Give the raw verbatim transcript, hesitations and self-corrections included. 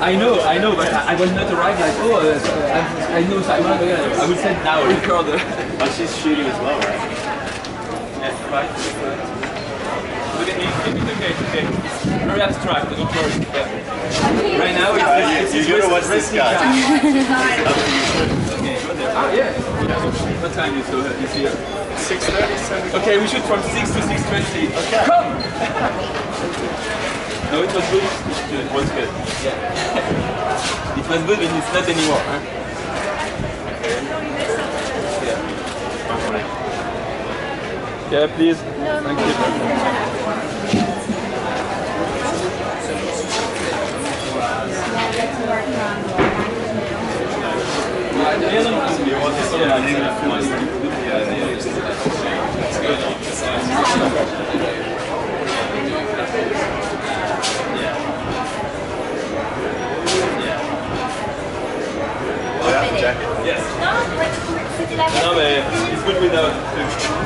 I know, I know, but I, I was not arrived like, oh, uh, so I, I know, so I want to go. I would say now, recorder. But she's shooting as well, right? Yeah, right. Look at me, it's okay, it's okay. Very abstract, but don't worry. Yeah. Right now, it's, it's, it's, you're going to watch this guy. Okay, go there. Ah, yeah. What time you saw her? You see her? six thirty, okay, we shoot from six to six twenty. Okay. Come! No, it was good. It was good. Yeah. It was good, but it's not anymore. Huh? Yeah. Yeah, please. Thank you. Yeah. Yes. No, but it's good without.